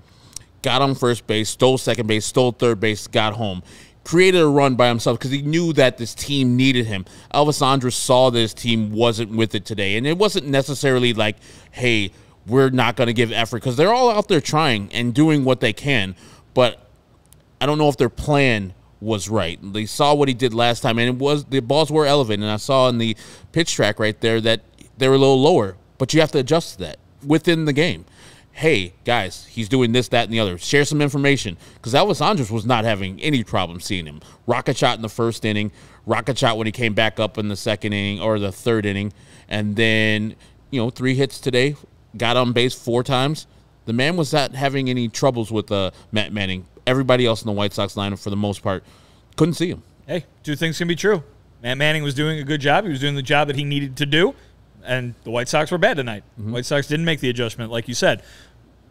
got on first base, stole second base, stole third base, got home. Created a run by himself because he knew that this team needed him. Elvis Andrus saw that his team wasn't with it today, and it wasn't necessarily like, hey, we're not going to give effort, because they're all out there trying and doing what they can, but I don't know if their plan was right. They saw what he did last time, and it was the balls were elevated, and I saw in the pitch track right there that they were a little lower, but you have to adjust to that within the game. Hey, guys, he's doing this, that, and the other. Share some information, because Elvis Andrus was not having any problem seeing him. Rocket shot in the first inning, rocket shot when he came back up in the second inning or the third inning, and then, you know, three hits today, got on base four times. The man was not having any troubles with uh, Matt Manning. Everybody else in the White Sox lineup, for the most part, couldn't see him. Hey, two things can be true. Matt Manning was doing a good job. He was doing the job that he needed to do, and the White Sox were bad tonight. Mm-hmm. White Sox didn't make the adjustment, like you said.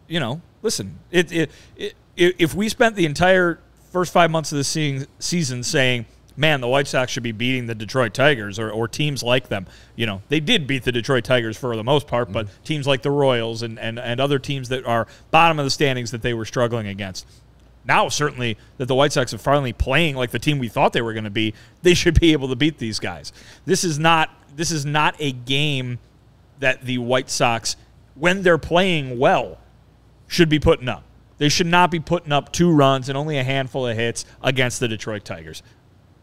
You know, listen, it, it, it, if we spent the entire first five months of the season saying, man, the White Sox should be beating the Detroit Tigers or, or teams like them, you know, they did beat the Detroit Tigers for the most part, but mm-hmm. teams like the Royals and, and, and other teams that are bottom of the standings that they were struggling against. Now, certainly, that the White Sox are finally playing like the team we thought they were going to be, they should be able to beat these guys. This is not, this is not a game that the White Sox, when they're playing well, should be putting up. They should not be putting up two runs and only a handful of hits against the Detroit Tigers.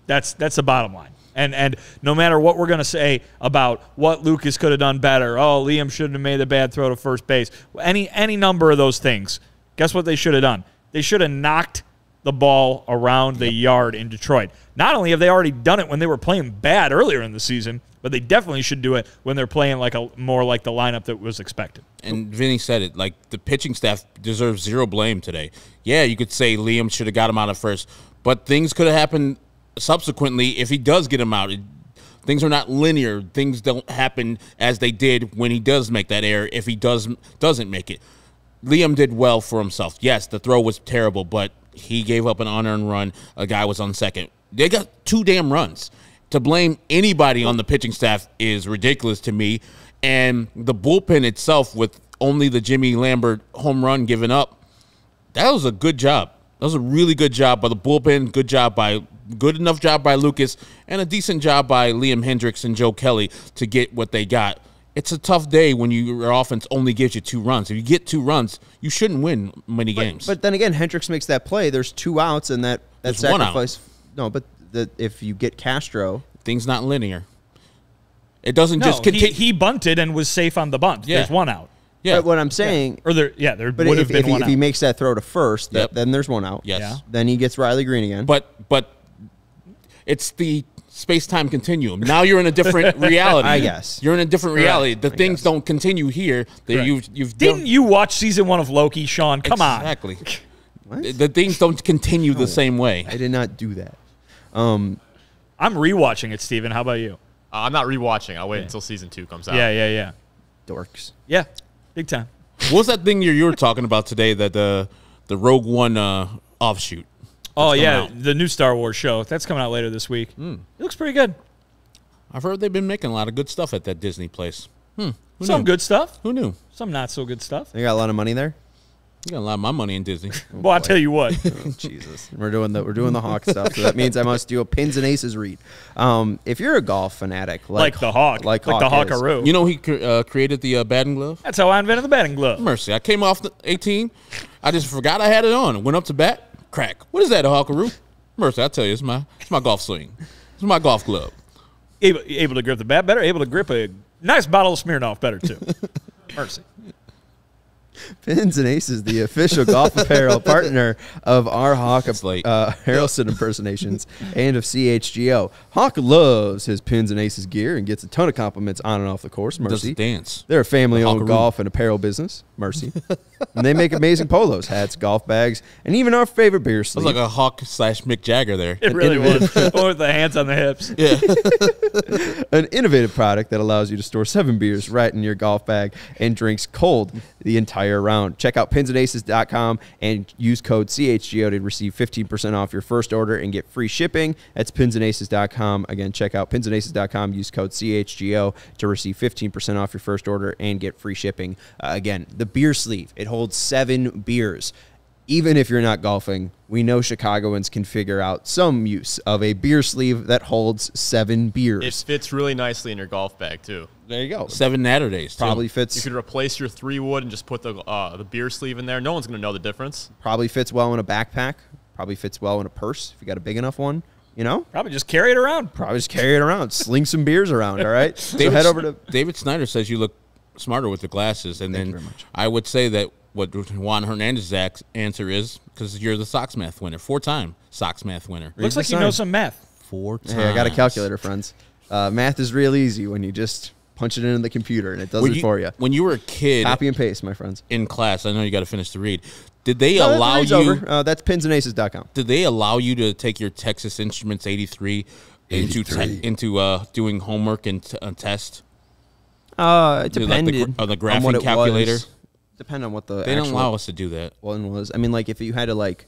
That's that's the bottom line. And and no matter what we're going to say about what Lucas could have done better, oh, Liam shouldn't have made a bad throw to first base, any any number of those things, guess what they should have done? They should have knocked the ball around the yard in Detroit. Not only have they already done it when they were playing bad earlier in the season, but they definitely should do it when they're playing like a more like the lineup that was expected. And Vinny said it, like the pitching staff deserves zero blame today. Yeah, you could say Liam should have got him out at first, but things could have happened subsequently if he does get him out. It, things are not linear. Things don't happen as they did when he does make that error, if he does, doesn't make it. Liam did well for himself. Yes, the throw was terrible, but he gave up an unearned run. A guy was on second. They got two damn runs. To blame anybody on the pitching staff is ridiculous to me. And the bullpen itself, with only the Jimmy Lambert home run given up, that was a good job. That was a really good job by the bullpen, good job by good enough job by Lucas, and a decent job by Liam Hendriks and Joe Kelly to get what they got. It's a tough day when you, your offense only gives you two runs. If you get two runs, you shouldn't win many but, games. But then again, Hendriks makes that play. There's two outs and that, that sacrifice. No, but the, if you get Castro. Things not linear. It doesn't no, just continue. He, he bunted and was safe on the bunt. Yeah. There's one out. Yeah. But what I'm saying. Yeah. Or there, yeah, there would have been if he, one out. If he makes that throw to first, that, yep. then there's one out. Yes. Yeah. Then he gets Riley Green again. But, but it's the space-time continuum. Now you're in a different reality. I guess you're in a different reality. The I things guess. don't continue here. That Correct. you've you've didn't done. you watch season one of Loki, Sean? Come exactly. on, exactly. What? The things don't continue no, the same way. I did not do that. Um, I'm rewatching it, Steven. How about you? Uh, I'm not rewatching. I'll wait yeah. until season two comes out. Yeah, yeah, yeah. Dorks. Yeah, big time. What was that thing you you were talking about today? That uh, the Rogue One uh, offshoot. That's oh, yeah, out. the new Star Wars show. That's coming out later this week. Mm. It looks pretty good. I've heard they've been making a lot of good stuff at that Disney place. Hmm. Who Some knew? good stuff. Who knew? Some not so good stuff. They got a lot of money there? You got a lot of my money in Disney. Oh, well, I'll tell you what. Oh, Jesus. We're doing the we're doing the Hawk stuff, so that means I must do a Pins and Aces read. Um, if you're a golf fanatic. Like, like the Hawk. Like, like Hawk the Hawkaroo. You know he uh, created the uh, batting glove? That's how I invented the batting glove. Mercy. I came off the eighteen. I just forgot I had it on. Went up to bat. Crack. What is that, a Hawkaroo? Mercy, I tell you, it's my it's my golf swing. It's my golf club. Able, able to grip the bat better. Able to grip a nice bottle of Smirnoff better, too. Mercy. Pins and Aces, the official golf apparel partner of our Hawk uh, Harrelson impersonations and of C H G O. Hawk loves his Pins and Aces gear and gets a ton of compliments on and off the course. Mercy. Dance. They're a family-owned golf and apparel business. Mercy. And they make amazing polos, hats, golf bags, and even our favorite beer sleeve. It was like a Hawk slash Mick Jagger there. It really was. Or with the hands on the hips. Yeah. An innovative product that allows you to store seven beers right in your golf bag and drinks cold the entire round. Check out pins and aces dot com and use code C H G O to receive fifteen percent off your first order and get free shipping. That's pins and aces dot com. Again, check out pins and aces dot com. Use code C H G O to receive fifteen percent off your first order and get free shipping. Uh, again, the beer sleeve, it holds seven beers. Even if you're not golfing, we know Chicagoans can figure out some use of a beer sleeve that holds seven beers. It fits really nicely in your golf bag, too. There you go. Seven Natterdays, Probably too. fits. You could replace your three wood and just put the, uh, the beer sleeve in there. No one's going to know the difference. Probably fits well in a backpack. Probably fits well in a purse if you got a big enough one. You know? Probably just carry it around. Probably just carry it around. Sling some beers around, all right? So David, head over to David Snyder says you look smarter with the glasses. And Thank then you very much. I would say that what Juan Hernandez's answer is, because you're the Sox math winner, four-time Sox math winner. Looks like you know some math. Four times. Hey, I got a calculator, friends. Uh, math is real easy when you just punch it into the computer and it does it for you. When you were a kid, copy and paste, my friends. In class, I know you got to finish the read. Did they no, allow you? Over. Uh, that's pins and aces dot com. Did they allow you to take your Texas Instruments eighty-three, eighty-three. into into uh, doing homework and t uh, test? Uh, it depended like the, on the graphing calculator. Was. Depend on what the they don't allow us to do that one was. I mean, like if you had to like,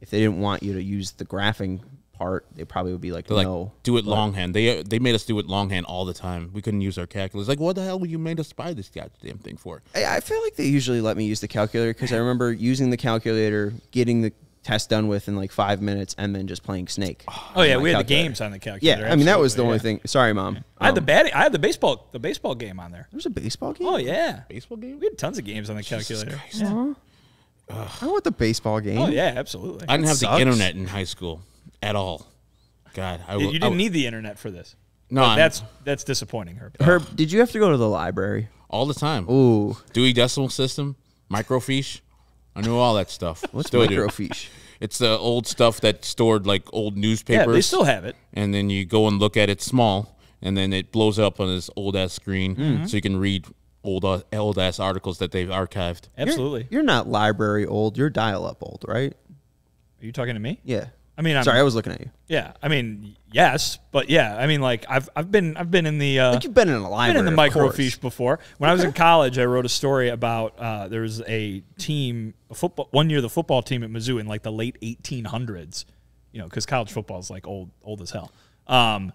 if they didn't want you to use the graphing part, they probably would be like, They're no, like, do it longhand. They they made us do it longhand all the time. We couldn't use our calculators. Like, what the hell? You made us buy this goddamn thing for? I, I feel like they usually let me use the calculator because I remember using the calculator, getting the test done with in like five minutes, and then just playing Snake. Oh yeah, we had the games on the calculator. Yeah, I mean that was the only thing. Sorry, Mom. Yeah. I had um, the bat. I had the baseball. The baseball game on there. There was a baseball game. Oh yeah, baseball game. We had tons of games on the calculator. Yeah. Uh, I want the baseball game. Oh yeah, absolutely. I didn't have the internet in high school at all. God, I you didn't need the internet for this. No, but that's that's disappointing, Herb. Herb, did you have to go to the library all the time? Ooh, Dewey Decimal System, microfiche. I knew all that stuff. What's still microfiche? It's the old stuff that stored like old newspapers. Yeah, they still have it. And then you go and look at it small, and then it blows up on this old ass screen, mm-hmm. so you can read old old ass articles that they've archived. Absolutely. You're, you're not library old. You're dial up old, right? Are you talking to me? Yeah. I mean, I'm, sorry, I was looking at you. Yeah, I mean, yes, but yeah, I mean, like I've I've been I've been in the uh, like you've been in a library, I've been in the microfiche before. When okay. I was in college, I wrote a story about uh, there was a team, a football one year the football team at Mizzou in like the late eighteen hundreds, you know, because college football is like old old as hell. Um,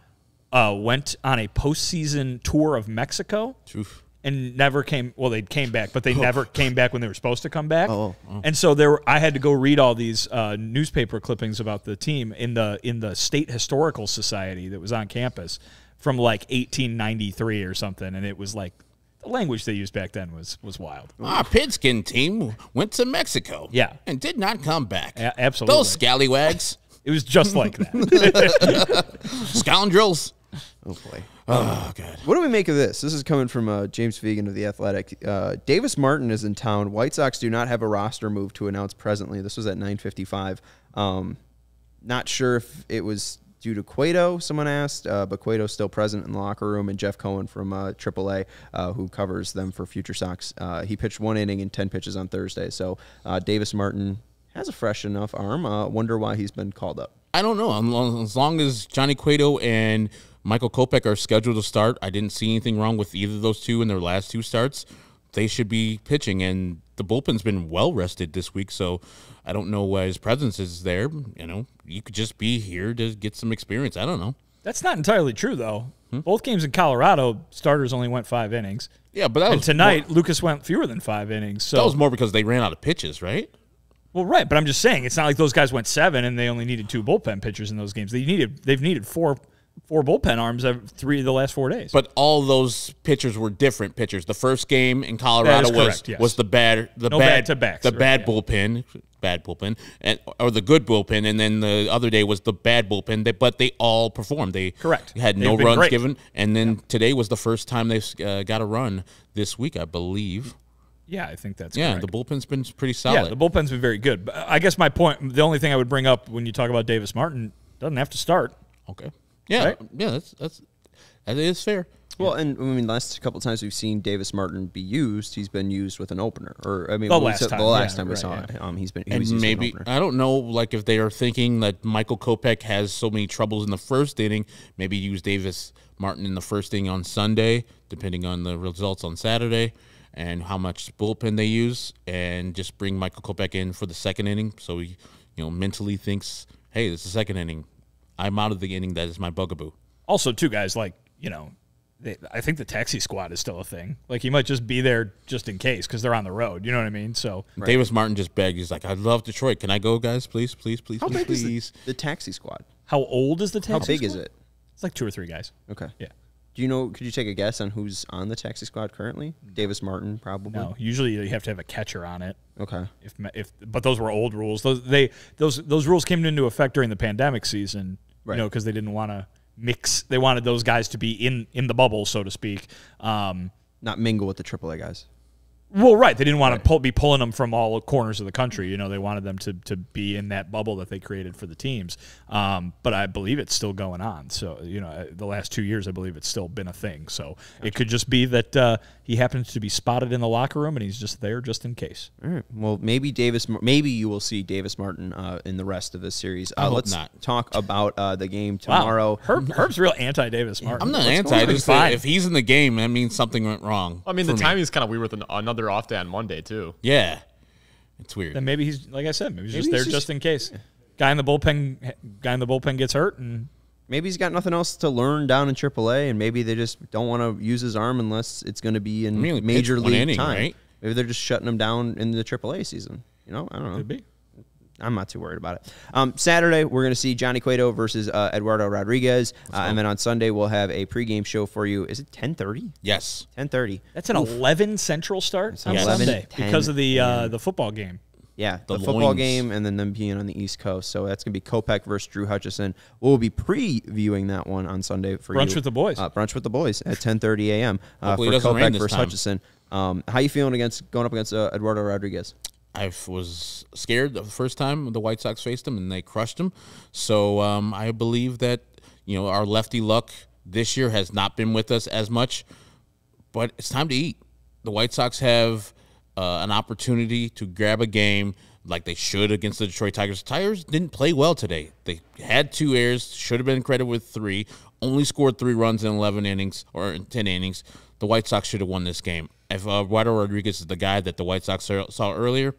uh, went on a postseason tour of Mexico. Oof. And never came. Well, they came back, but they never came back when they were supposed to come back. Oh, oh. And so there, were, I had to go read all these uh, newspaper clippings about the team in the in the State Historical Society that was on campus from like eighteen ninety-three or something. And it was like the language they used back then was was wild. Our Pidskin team went to Mexico, yeah, and did not come back. A absolutely, those scallywags. It was just like that. Scoundrels. Oh boy. Oh, God. What do we make of this? This is coming from uh, James Fegan of The Athletic. Uh, Davis Martin is in town. White Sox do not have a roster move to announce presently. This was at nine fifty-five. Um, not sure if it was due to Cueto, someone asked, uh, but Cueto's still present in the locker room, and Jeff Cohen from uh, triple A, uh, who covers them for Future Sox. Uh, he pitched one inning and ten pitches on Thursday. So uh, Davis Martin has a fresh enough arm. Uh, wonder why he's been called up. I don't know. As long as Johnny Cueto and Michael Kopech are scheduled to start. I didn't see anything wrong with either of those two in their last two starts. They should be pitching, and the bullpen's been well-rested this week, so I don't know why his presence is there. You know, you could just be here to get some experience. I don't know. That's not entirely true, though. Hmm? Both games in Colorado, starters only went five innings. Yeah, but that and was tonight, more. Lucas went fewer than five innings. So that was more because they ran out of pitches, right? Well, right, but I'm just saying it's not like those guys went seven and they only needed two bullpen pitchers in those games. They needed, they've needed four Four bullpen arms every three of the last four days. But all those pitchers were different pitchers. The first game in Colorado was correct, yes. was the bad the no bad to backs, the right, bad yeah. bullpen, bad bullpen, and or the good bullpen, and then the other day was the bad bullpen. They, but they all performed. They correct had They've no runs great. given, and then yeah. today was the first time they uh, got a run this week, I believe. Yeah, I think that's yeah. Correct. The bullpen's been pretty solid. Yeah, the bullpen's been very good. But I guess my point, the only thing I would bring up when you talk about Davis Martin, doesn't have to start. Okay. Yeah, right? yeah, that's that's that is fair. Well, yeah. and I mean, last couple of times we've seen Davis Martin be used, he's been used with an opener. Or I mean, the last time, the last yeah, time we right, saw yeah. it, um, he's been. He and was maybe an I don't know, like if they are thinking that Michael Kopech has so many troubles in the first inning, maybe use Davis Martin in the first inning on Sunday, depending on the results on Saturday, and how much bullpen they use, and just bring Michael Kopech in for the second inning, so he, you know, mentally thinks, hey, this is the second inning. I'm out of the inning. That is my bugaboo. Also, too, guys, like, you know, they, I think the taxi squad is still a thing. Like, he might just be there just in case because they're on the road. You know what I mean? So right. Davis Martin just begged. He's like, I love Detroit. Can I go, guys? Please, please, please, How please, please. The, the taxi squad. How old is the taxi squad? How big squad? is it? It's like two or three guys. Okay. Yeah. Do you know, could you take a guess on who's on the taxi squad currently? Davis Martin, probably. No, usually you have to have a catcher on it. Okay. If, if but those were old rules. Those they those those rules came into effect during the pandemic season, right. you know, because they didn't want to mix. They wanted those guys to be in in the bubble, so to speak. Um, Not mingle with the triple A guys. Well, right. They didn't want right. to pull, be pulling them from all corners of the country. You know, they wanted them to to be in that bubble that they created for the teams. Um, but I believe it's still going on. So, you know, the last two years, I believe it's still been a thing. So gotcha. It could just be that uh, he happens to be spotted in the locker room and he's just there just in case. All right. Well, maybe Davis. Maybe you will see Davis Martin uh, in the rest of this series. Uh, let's not. talk about uh, the game tomorrow. Wow. Herb, Herb's real anti-Davis Martin. I'm not What's anti. Just fine. If he's in the game, that means something went wrong. I mean, the timing's kind of weird with an, another off day on Monday too. Yeah, it's weird. Then maybe he's like I said, maybe he's maybe just he's there just, just in case. Guy in the bullpen, guy in the bullpen gets hurt, and maybe he's got nothing else to learn down in triple A, and maybe they just don't want to use his arm unless it's going to be in I mean, major league inning, time. Right? Maybe they're just shutting him down in the triple A season. You know, I don't know. Could be. I'm not too worried about it. Um, Saturday, we're going to see Johnny Cueto versus uh, Eduardo Rodriguez. Uh, and then on Sunday, we'll have a pregame show for you. Is it ten thirty? Yes. ten thirty. That's an Oof. eleven Central start on yes. Sunday because of the uh, the football game. Yeah, the, the football game and then them being on the East Coast. So that's going to be Kopech versus Drew Hutchison. We'll be previewing that one on Sunday for brunch you. Brunch with the boys. Uh, brunch with the boys at ten thirty A M Uh, for Kopech versus time. Hutchison. Um, how you feeling against going up against uh, Eduardo Rodriguez? I was scared the first time the White Sox faced him, and they crushed him. So um, I believe that, you know, our lefty luck this year has not been with us as much. But it's time to eat. The White Sox have uh, an opportunity to grab a game like they should against the Detroit Tigers. The Tigers didn't play well today. They had two errors, should have been credited with three, only scored three runs in eleven innings or in ten innings. The White Sox should have won this game. If uh, Eduardo Rodriguez is the guy that the White Sox saw earlier,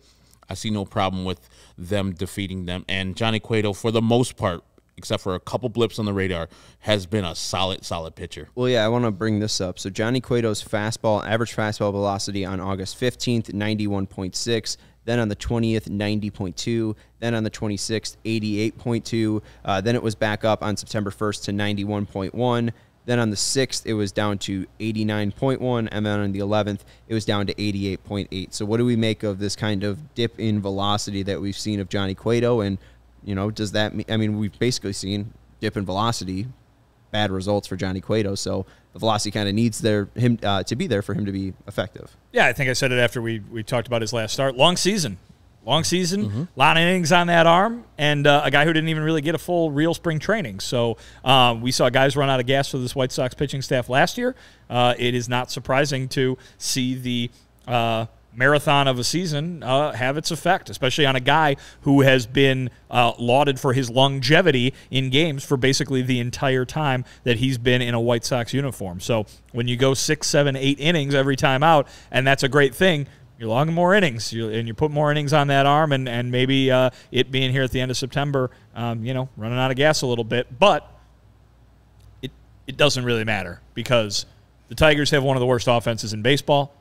I see no problem with them defeating them. And Johnny Cueto, for the most part, except for a couple blips on the radar, has been a solid, solid pitcher. Well, yeah, I want to bring this up. So Johnny Cueto's fastball, average fastball velocity on August fifteenth, ninety-one point six. Then on the twentieth, ninety point two. Then on the twenty-sixth, eighty-eight point two. Uh, then it was back up on September first to ninety-one point one. Then on the sixth, it was down to eighty-nine point one. And then on the eleventh, it was down to eighty-eight point eight. So what do we make of this kind of dip in velocity that we've seen of Johnny Cueto? And, you know, does that mean, I mean, we've basically seen dip in velocity, bad results for Johnny Cueto. So the velocity kind of needs there him uh, to be there for him to be effective. Yeah, I think I said it after we, we talked about his last start. Long season. Long season, mm-hmm. lot of innings on that arm, and uh, a guy who didn't even really get a full real spring training. So uh, we saw guys run out of gas for this White Sox pitching staff last year. Uh, it is not surprising to see the uh, marathon of a season uh, have its effect, especially on a guy who has been uh, lauded for his longevity in games for basically the entire time that he's been in a White Sox uniform. So when you go six, seven, eight innings every time out, and that's a great thing, you're logging more innings, you, and you put more innings on that arm, and, and maybe uh, it being here at the end of September, um, you know, running out of gas a little bit. But it, it doesn't really matter because the Tigers have one of the worst offenses in baseball.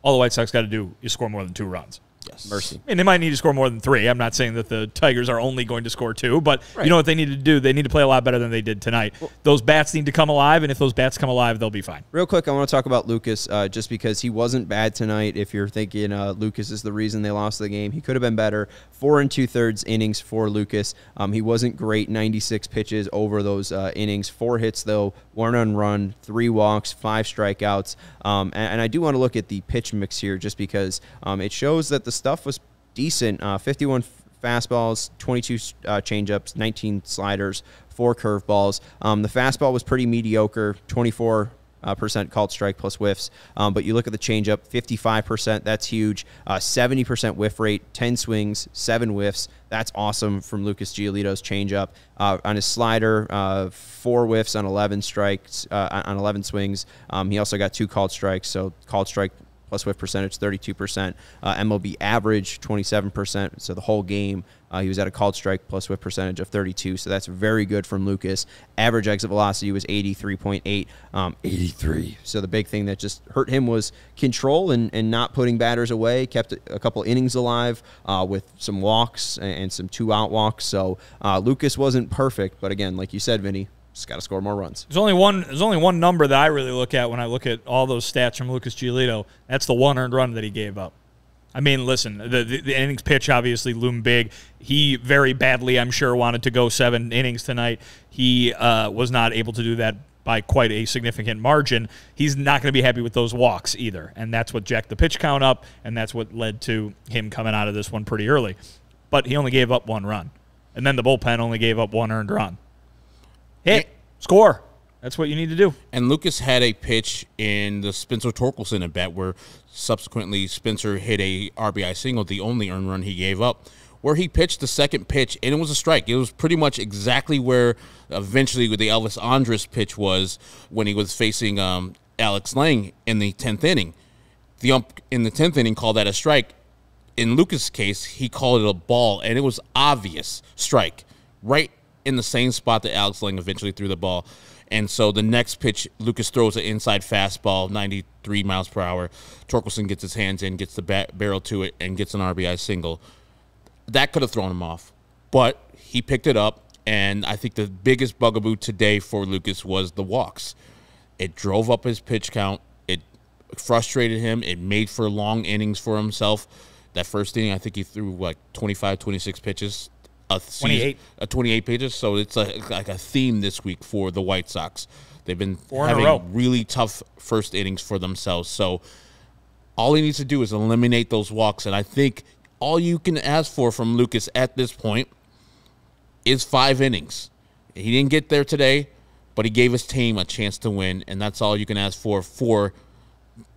All the White Sox got to do is score more than two runs. Yes. Mercy. I mean, they might need to score more than three. I'm not saying that the Tigers are only going to score two, but right. You know what they need to do? They need to play a lot better than they did tonight. Well, those bats need to come alive, and if those bats come alive, they'll be fine. Real quick, I want to talk about Lucas uh, just because he wasn't bad tonight. If you're thinking uh, Lucas is the reason they lost the game, he could have been better. Four and two-thirds innings for Lucas. Um, he wasn't great, ninety-six pitches over those uh, innings. Four hits, though, one run, three walks, five strikeouts. Um, and, and I do want to look at the pitch mix here just because um, it shows that the stuff was decent. uh, fifty-one fastballs, twenty-two uh, changeups, nineteen sliders, four curveballs. Um, the fastball was pretty mediocre, twenty-four percent uh, called strike plus whiffs. Um, but you look at the changeup, fifty-five percent, that's huge. Uh, seventy percent whiff rate, ten swings, seven whiffs. That's awesome from Lucas Giolito's changeup. Uh, on his slider, uh, four whiffs on eleven strikes, uh, on eleven swings. Um, he also got two called strikes, so called strike plus whiff percentage, thirty-two percent. Uh, M L B average, twenty-seven percent. So the whole game, uh, he was at a called strike plus whiff percentage of thirty-two. So that's very good from Lucas. Average exit velocity was eighty-three point eight. Um, eighty-three. So the big thing that just hurt him was control and, and not putting batters away. Kept a couple innings alive uh, with some walks and some two-out walks. So uh, Lucas wasn't perfect. But again, like you said, Vinny, just got to score more runs. There's only one. There's only one number that I really look at when I look at all those stats from Lucas Giolito. That's the one earned run that he gave up. I mean, listen, the, the, the innings pitch obviously loomed big. He very badly, I'm sure, wanted to go seven innings tonight. He uh, was not able to do that by quite a significant margin. He's not going to be happy with those walks either, and that's what jacked the pitch count up, and that's what led to him coming out of this one pretty early. But he only gave up one run, and then the bullpen only gave up one earned run. Hit, score. That's what you need to do. And Lucas had a pitch in the Spencer Torkelson at bat where subsequently Spencer hit a R B I single, the only earned run he gave up, where he pitched the second pitch, and it was a strike. It was pretty much exactly where eventually the Elvis Andrus pitch was when he was facing um, Alex Lange in the tenth inning. The ump in the tenth inning called that a strike. In Lucas' case, he called it a ball, and it was obvious strike, right in the same spot that Alex Lange eventually threw the ball. And so the next pitch, Lucas throws an inside fastball, ninety-three miles per hour. Torkelson gets his hands in, gets the bat barrel to it, and gets an R B I single. That could have thrown him off, but he picked it up, and I think the biggest bugaboo today for Lucas was the walks. It drove up his pitch count. It frustrated him. It made for long innings for himself. That first inning, I think he threw, like, twenty-five, twenty-six pitches. A twenty-eight, a twenty-eight pages. So it's a, like a theme this week for the White Sox. They've been Four having really tough first innings for themselves. So all he needs to do is eliminate those walks. And I think all you can ask for from Lucas at this point is five innings. He didn't get there today, but he gave his team a chance to win. And that's all you can ask for for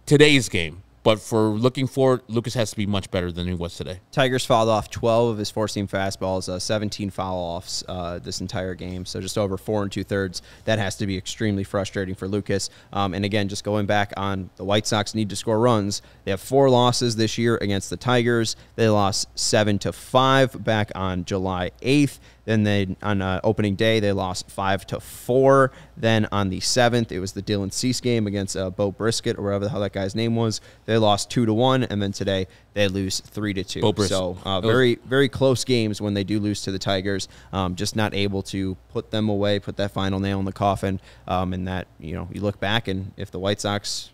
today's game. But for looking forward, Lucas has to be much better than he was today. Tigers fouled off twelve of his four-seam fastballs, uh, seventeen foul-offs uh, this entire game, so just over four and two-thirds. That has to be extremely frustrating for Lucas. Um, and, again, just going back on the White Sox need to score runs, they have four losses this year against the Tigers. They lost seven to five back on July eighth. Then they, on uh, opening day, they lost five to four. Then on the seventh, it was the Dylan Cease game against uh, Bo Brisket or whatever the hell that guy's name was. They lost two to one, and then today they lose three to two. Bo Brisket. So uh, very, very close games when they do lose to the Tigers. Um, just not able to put them away, put that final nail in the coffin. Um, and that, you know, you look back, and if the White Sox,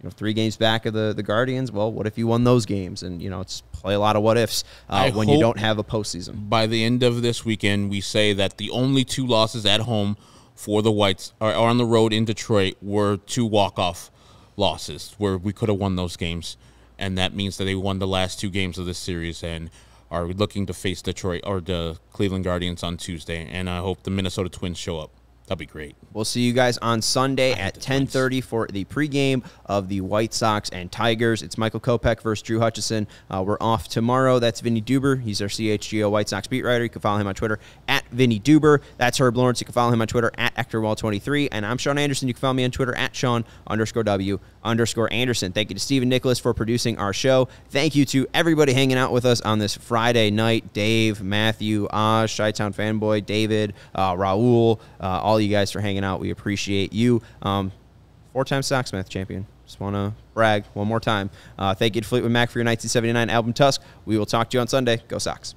you know, three games back of the, the Guardians, well, what if you won those games? And, you know, it's play a lot of what-ifs uh, when you don't have a postseason. By the end of this weekend, we say that the only two losses at home for the Whites are on the road in Detroit were two walk-off losses where we could have won those games. And that means that they won the last two games of this series and are looking to face Detroit or the Cleveland Guardians on Tuesday. And I hope the Minnesota Twins show up. That'd be great. We'll see you guys on Sunday at ten thirty for the pregame of the White Sox and Tigers. It's Michael Kopech versus Drew Hutchison. Uh, we're off tomorrow. That's Vinny Duber. He's our C H G O White Sox beat writer. You can follow him on Twitter at Vinny Duber. That's Herb Lawrence. You can follow him on Twitter at Ector Wall twenty-three. And I'm Sean Anderson. You can follow me on Twitter at Sean underscore W underscore Anderson. Thank you to Stephen Nicholas for producing our show. Thank you to everybody hanging out with us on this Friday night. Dave, Matthew, Oz, Chi-Town Fanboy, David, uh, Raul, uh, all you guys for hanging out. We appreciate you. Um, four-time Socksmith champion. Just want to brag one more time. Uh, thank you to Fleetwood Mac for your nineteen seventy-nine album Tusk. We will talk to you on Sunday. Go Sox.